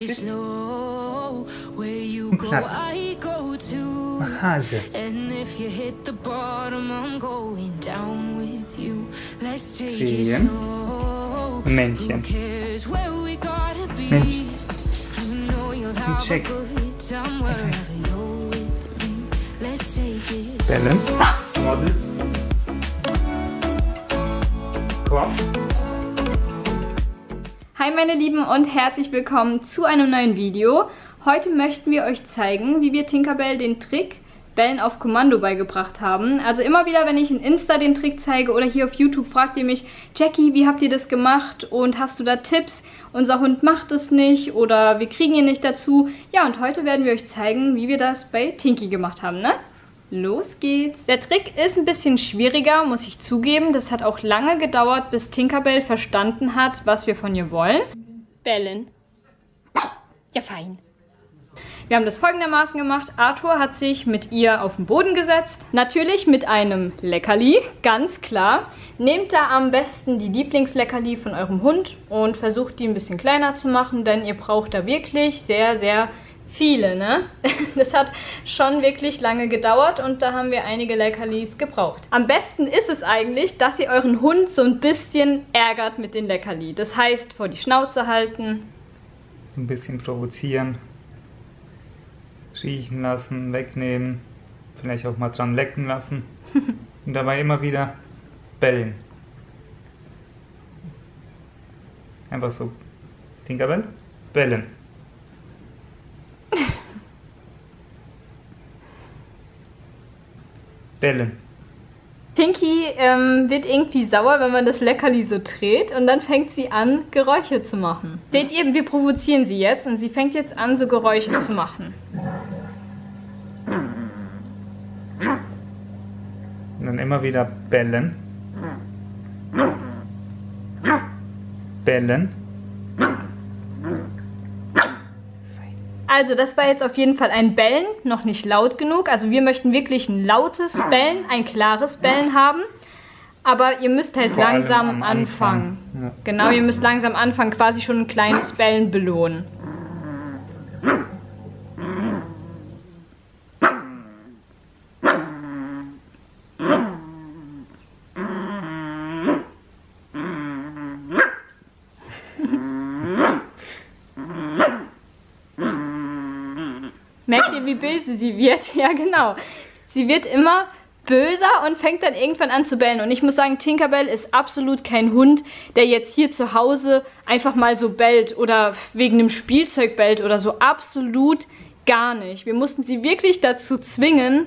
Platz. Mach Hase. Feen. Und Männchen. Mensch. Und Jack. Bellen. Model. Komm. Hi meine Lieben und herzlich willkommen zu einem neuen Video. Heute möchten wir euch zeigen, wie wir Tinkerbell den Trick Bellen auf Kommando beigebracht haben. Also immer wieder, wenn ich in Insta den Trick zeige oder hier auf YouTube, fragt ihr mich, Jackie, wie habt ihr das gemacht und hast du da Tipps? Unser Hund macht es nicht oder wir kriegen ihn nicht dazu. Ja, und heute werden wir euch zeigen, wie wir das bei Tinky gemacht haben, ne? Los geht's! Der Trick ist ein bisschen schwieriger, muss ich zugeben. Das hat auch lange gedauert, bis Tinkerbell verstanden hat, was wir von ihr wollen. Bellen. Ja, fein. Wir haben das folgendermaßen gemacht. Arthur hat sich mit ihr auf den Boden gesetzt. Natürlich mit einem Leckerli, ganz klar. Nehmt da am besten die Lieblingsleckerli von eurem Hund und versucht, die ein bisschen kleiner zu machen, denn ihr braucht da wirklich sehr, sehr viele, ne? Das hat schon wirklich lange gedauert und da haben wir einige Leckerlis gebraucht. Am besten ist es eigentlich, dass ihr euren Hund so ein bisschen ärgert mit den Leckerli. Das heißt, vor die Schnauze halten. Ein bisschen provozieren. Riechen lassen, wegnehmen. Vielleicht auch mal dran lecken lassen. Und dabei immer wieder bellen. Einfach so. Tinkerbell? Bellen. Bellen. Tinky wird irgendwie sauer, wenn man das Leckerli so dreht und dann fängt sie an, Geräusche zu machen. Seht ihr, wir provozieren sie jetzt und sie fängt jetzt an, so Geräusche zu machen. Und dann immer wieder bellen. Bellen. Also das war jetzt auf jeden Fall ein Bellen, noch nicht laut genug. Also wir möchten wirklich ein lautes Bellen, ein klares Bellen haben. Aber ihr müsst halt langsam anfangen. Ja. Genau, ihr müsst langsam anfangen, quasi schon ein kleines Bellen belohnen. Merkt ihr, wie böse sie wird? Ja, genau. Sie wird immer böser und fängt dann irgendwann an zu bellen. Und ich muss sagen, Tinkerbell ist absolut kein Hund, der jetzt hier zu Hause einfach mal so bellt oder wegen einem Spielzeug bellt oder so. Absolut gar nicht. Wir mussten sie wirklich dazu zwingen,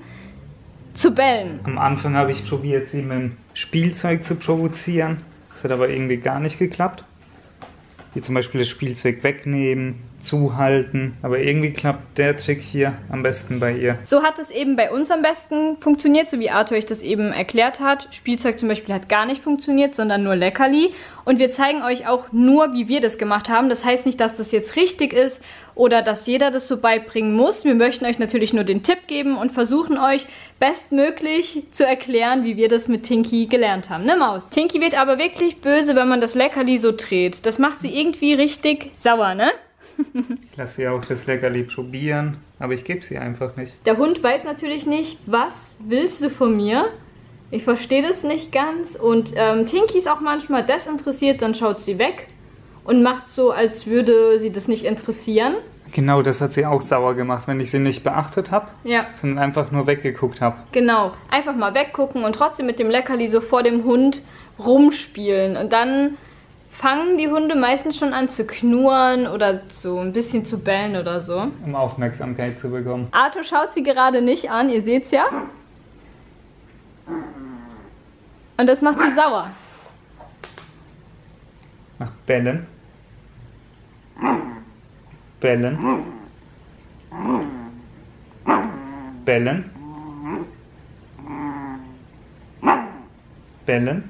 zu bellen. Am Anfang habe ich probiert, sie mit dem Spielzeug zu provozieren. Das hat aber irgendwie gar nicht geklappt. Wie zum Beispiel das Spielzeug wegnehmen, zuhalten. Aber irgendwie klappt der Trick hier am besten bei ihr. So hat es eben bei uns am besten funktioniert, so wie Arthur euch das eben erklärt hat. Spielzeug zum Beispiel hat gar nicht funktioniert, sondern nur Leckerli. Und wir zeigen euch auch nur, wie wir das gemacht haben. Das heißt nicht, dass das jetzt richtig ist oder dass jeder das so beibringen muss. Wir möchten euch natürlich nur den Tipp geben und versuchen euch bestmöglich zu erklären, wie wir das mit Tinky gelernt haben. Ne Maus? Tinky wird aber wirklich böse, wenn man das Leckerli so dreht. Das macht sie irgendwie richtig sauer, ne? Ich lasse sie auch das Leckerli probieren, aber ich gebe sie einfach nicht. Der Hund weiß natürlich nicht, was willst du von mir? Ich verstehe das nicht ganz. Und Tinky ist auch manchmal desinteressiert, dann schaut sie weg und macht so, als würde sie das nicht interessieren. Genau, das hat sie auch sauer gemacht, wenn ich sie nicht beachtet habe, ja, sondern einfach nur weggeguckt habe. Genau, einfach mal weggucken und trotzdem mit dem Leckerli so vor dem Hund rumspielen und dann fangen die Hunde meistens schon an zu knurren oder so ein bisschen zu bellen oder so. Um Aufmerksamkeit zu bekommen. Arthur schaut sie gerade nicht an, ihr seht's ja. Und das macht sie sauer. Nach Bellen. Bellen. Bellen. Bellen.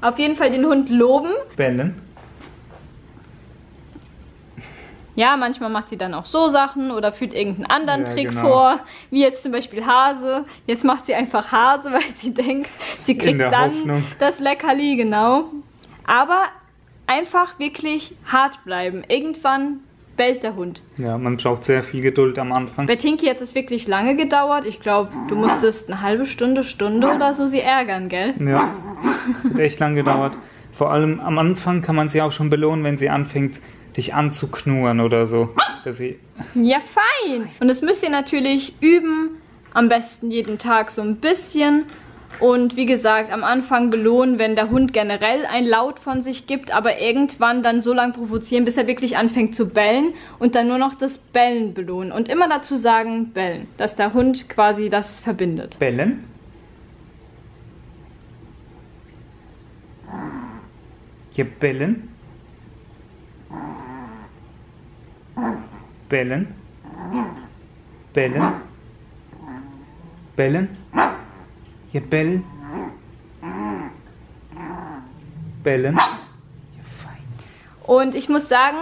Auf jeden Fall den Hund loben. Bellen. Ja, manchmal macht sie dann auch so Sachen oder führt irgendeinen anderen Trick vor, wie jetzt zum Beispiel Hase. Jetzt macht sie einfach Hase, weil sie denkt, sie kriegt dann das Leckerli, genau. Aber einfach wirklich hart bleiben. Irgendwann bellt der Hund. Ja, man braucht sehr viel Geduld am Anfang. Bei Tinky hat es wirklich lange gedauert. Ich glaube, du musstest eine halbe Stunde, Stunde oder so sie ärgern, gell? Ja, es hat echt lange gedauert. Vor allem am Anfang kann man sie auch schon belohnen, wenn sie anfängt, dich anzuknurren oder so. Dass sie ja, fein! Und das müsst ihr natürlich üben. Am besten jeden Tag so ein bisschen. Und wie gesagt, am Anfang belohnen, wenn der Hund generell ein Laut von sich gibt. Aber irgendwann dann so lange provozieren, bis er wirklich anfängt zu bellen. Und dann nur noch das Bellen belohnen. Und immer dazu sagen, bellen. Dass der Hund quasi das verbindet. Bellen? Bellen. Bellen. Bellen. Bellen. Ja, bellen. Bellen. Ja, fein. Und ich muss sagen,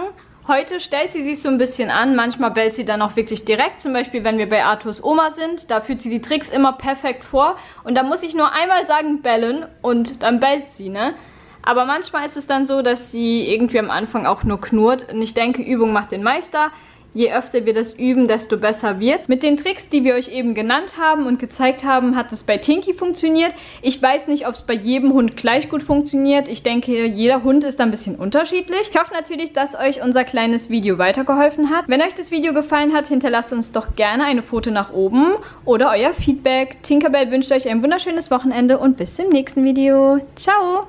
heute stellt sie sich so ein bisschen an. Manchmal bellt sie dann auch wirklich direkt. Zum Beispiel, wenn wir bei Arthurs Oma sind, da führt sie die Tricks immer perfekt vor. Und da muss ich nur einmal sagen, bellen. Und dann bellt sie, ne? Aber manchmal ist es dann so, dass sie irgendwie am Anfang auch nur knurrt. Und ich denke, Übung macht den Meister. Je öfter wir das üben, desto besser wird's. Mit den Tricks, die wir euch eben genannt haben und gezeigt haben, hat es bei Tinky funktioniert. Ich weiß nicht, ob es bei jedem Hund gleich gut funktioniert. Ich denke, jeder Hund ist ein bisschen unterschiedlich. Ich hoffe natürlich, dass euch unser kleines Video weitergeholfen hat. Wenn euch das Video gefallen hat, hinterlasst uns doch gerne eine Pfote nach oben oder euer Feedback. Tinkerbell wünscht euch ein wunderschönes Wochenende und bis zum nächsten Video. Ciao!